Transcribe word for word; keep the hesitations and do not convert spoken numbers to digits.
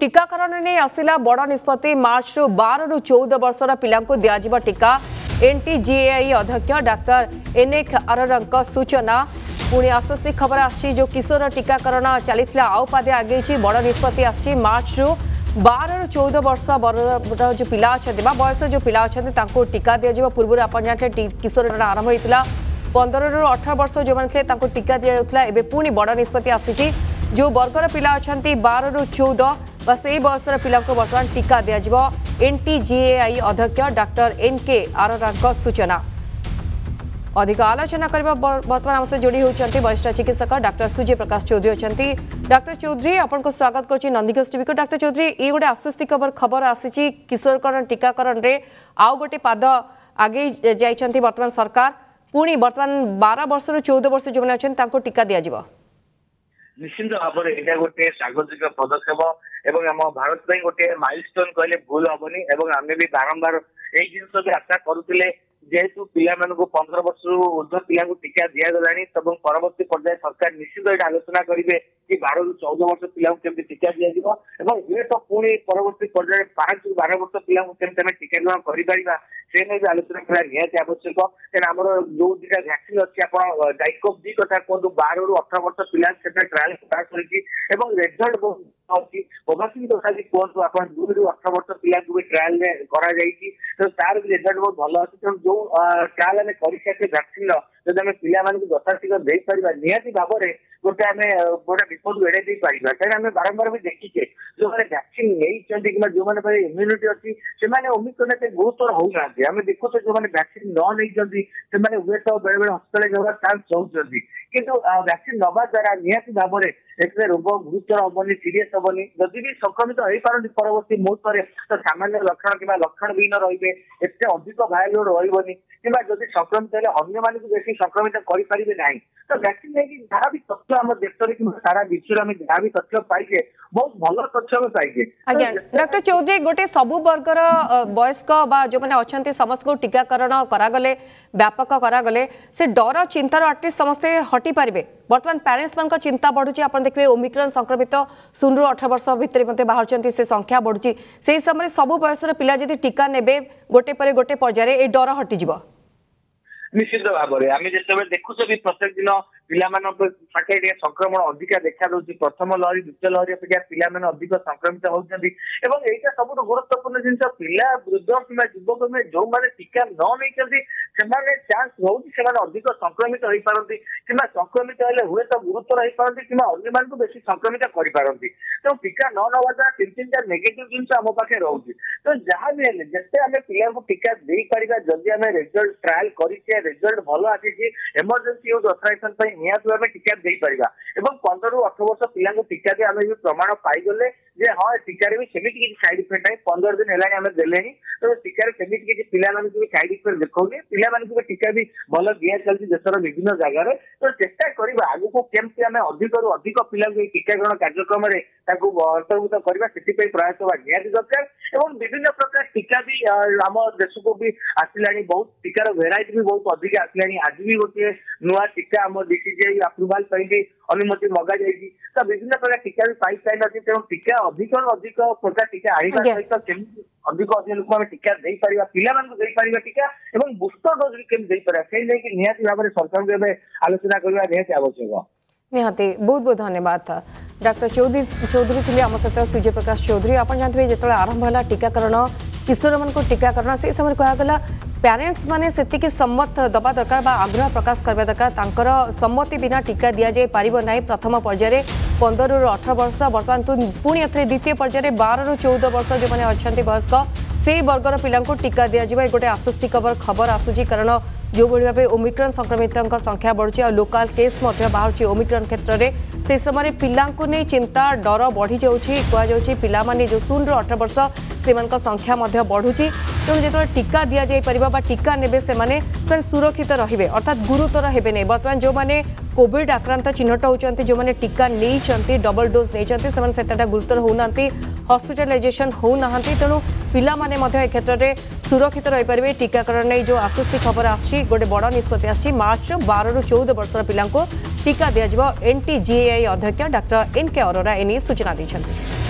टीकाकरण ने आसिला बड़ निष्पत्ति मार्च रु बारह रु चौदह वर्षर पिलांकु दियाजिबा टीका एनटीजीएआई अध्यक्ष डाक्टर एनेक अररंक सूचना। पुणी आश्वस्ति खबर आसी जो किशोर टीकाकरण चलता आउपादे आगे बड़ निष्पत्ति आसी मार्च रु बारह रु चौदह वर्ष बड़ जो पिला अच्छा बा बयस जो पिला अच्छा टीका दिया पूर्व आपड़ जानते किशोर आरंभ होता पंद्रह रु अठारह वर्ष जो मैंने टीका दिया पुणी बड़ निष्पत्ति आसी जो वर्गर पिला अच्छा बारह रु चौदह बस यही बयसर पिला बर्तमान टीका दिया एनटीजीएआई अध्यक्ष डाक्टर एनके आररांक सूचना। अधिक आलोचना करबा बर्तमान हमसे जोड़ी होती वरिष्ठ चिकित्सक डाक्टर सुजय प्रकाश चौधरी। अच्छा डाक्टर चौधरी आपन को स्वागत करछि नंदीघोष टीवी को। डाक्टर चौधरी ये गोटे आश्वस्ति खबर खबर आसी किशोरकरण टीकाकरण रे आउ गोटे पाद आगे जाइछन्ती बर्तमान सरकार पुणी बर्तमान बारह वर्ष रु चौदह वर्ष जो माने अछन तांको टीका दिया जिवो। निश्चिंत भाव में यहाँ गोटे स्वागतिक पदक्षेप एवं आम भारत पर गोटे माइलस्टोन कहले भूल हेनी एवं आम भी बारंबार यही जिनस भी आशा करुले जेहेतु पिला पंद्रह वर्ष ऊर्ध पिला टीका दिगला परवर्त पर्याय सरकार निश्चित ये आलोचना करेंगे कि बारह रु चौदह वर्ष पिला केमती टीका दिया ये तो पुणी परवर्त पर्याय पांच रु बारह वर्ष पिला केमती आम टीका ग्रहण करा से नहीं भी आलोचना करा निहाती आवश्यक क्या आम जो दुटा भैक्सीन अच्छी आप गाइकोव डी कथा कहतु बारह रु अठारह वर्ष पिला ट्रायल स्टार्ट कर रेजल्ट बहुत अच्छी कोभाक्सीन कथा भी कहतु आप दुई रु अठारह वर्ष पिला भी ट्रायल कर रेजल्ट बहुत भल अच्छी तेना जो ट्रायल आम करके भैक्सीन जब आम पिला यथाशीघ्र दे पार निहाती भाव में गोटे आम गोटे विपद एड़े पार्बा कहीं आम बारंबार भी देखीचे जो मैंने भैक्सीन नहीं कि जो इम्यूनिटी अच्छी से ओमिक्रॉन एत गुरुतर होना आम देखुचे जो मैंने भैक्सीन न नहीं वेट बेले बेले हस्पिटाइज होगा चान्स रही कि भैक्सीन नवा द्वारा निहाती भाव में एक रोग गुरुतर हेनी सीरीयस हेनी जदि भी संक्रमित हो पारती परवर्त मुहूर्त में तो सामान्य लक्षण कि लक्षण विहीन रे एत अधिक भाइल रही कि संक्रमित है अगर मानू बेस संक्रमित करें ना तो भैक्सीन नहीं जहाँ भी तथ्य आम देश में कि सारा विश्व में जहाँ भी तथ्य पाइजे बहुत भल तथ्य पाइजे। आज्ञा डॉक्टर चौधरी गोटे सबु वर्गर वयस्क बा जो मैंने अच्छा समस्त को टीकाकरण करागले व्यापक करागले से डर चिंतार आर्टिस्ट समस्ते हटि पारे। बर्तमान पेरेन्ट्स मान चिंता बढ़ुची आप देखिए ओमिक्रॉन संक्रमित शून्य रु अठारह वर्ष भितर मत बाहर से संख्या बढ़ुची से समय सबू बयसर पिला जदि टीका नेबे गोटे पर गोटे पर्याय ए डर हटिजिबो। निश्चित भाव में आम जिते देखु भी प्रत्येक दिन पिला पाखे संक्रमण अधिका देखा दूसरी प्रथम लहरी द्वितीय लहरी अपेक्षा पिला अधिक संक्रमित होती सब गुरुत्वपूर्ण जिन पिला वृद्ध कि युवक में जो मैंने टीका न नहीं चान्स होने अधिक संक्रमित हो पारती कि संक्रमित हेल्ले हूँ तो गुरुतर हो पारती कि अगर बेस संक्रमित करती तेनाली टीका न नवा द्वारा तीन तीन चार नेगेटिव जिनस आम पाखे रोचे तो जहाँ भी हेल्ले जिते आम पिला टीका दे पारा जदि आम रिजल्ट ट्रायल करे रिजल्ट भल आसी एमरजेंसी यूज अथोराइजेशन निहत भाव में टीका दे पारा एवं पंद्रह रु अठारह वर्ष पिला टीका दे आम प्रमाण पाईगले हाँ टीकार भी सेमती किसी साइड इफेक्ट ना पंद्रह दिन है देले तो टीकार सेमती किसी पिला साइड इफेक्ट देखने पिला टीका भी भल दि चलती देशर विभिन्न जगार तो चेस्टा करवा आगू केमती आम अधिक रु अधिक पिला टीकाकरण कार्यक्रम अंतर्भुक्त करवा से प्रयास होगा निहाती दरकार एवं विभिन्न प्रकार टीका भी आम देश को भी आसला बहुत टीकार भेराइटी भी बहुत अधिक आसला आज भी गोटे नुआ टीका आम डीसीजीआई अप्रुवाल भी अनुमति मगा जाएगी तो विभिन्न प्रकार टीका भी पाई सारी तेणु टीका अधिक अधिक प्रकार टीका आने सहित केमती अधिक अधिक लोक आम टीका दे पारा पिला पारा टीका और बूस्टर डोज भी केमती पारा से लेकिन निहाती भाव में सरकार को आलोचना करवा निहाती आवश्यक। निहाती बहुत बहुत धन्यवाद डाक्टर चौधरी चौधरी थी आम सहित सूर्य प्रकाश चौधरी। आप जानते हैं जो आरंभ है टीकाकरण किशोर मान टीकाकरण से समय कहगला पेरेन्ट्स मैंने से सम्मत दबा दरकार आग्रह प्रकाश करवा दरकार सम्मति बिना टीका दि जाए पारना प्रथम पर्याय पंद्रह रु अठारह वर्ष बर्तमान तो पुणी थे द्वितीय पर्याय बारह रु चौदह वर्ष जो मैंने अच्छा वयस्क से वर्गर पिला टीका दि जाए गोटे आश्वस्ति खबर खबर आसूची कारण जो भाव में ओमिक्रॉन संक्रमित संख्या बढ़ुची और लोकाल केस बाहर ओमिक्रॉन क्षेत्र में से समय पिला नहीं चिंता डर बढ़ी जाऊँगी पिला माने जो शून्य रु अठारह वर्ष से संख्या बढ़ुची तेणु जो टीका दि जापर टीका ने सुरक्षित रे अर्थात गुरुतर हेनी बर्तमान जो मैंने कोविड आक्रांत चिन्हट होती जो मैंने टीका नहीं डबल डोज नहीं से गुरुतर होना हस्पिटालाइजेसन होना तेणु पिला माने क्षेत्र में सुरक्षित रही पारे टीकाकरण नहीं जो आश्वस्ति खबर आसी गोटे बड़ निष्पत्ति आसी मार्च बारह रु चौदह वर्षर पिला टीका दिया एनटीजीएआई अध्यक्ष डाक्टर एनके अरोरा एने सूचना दी।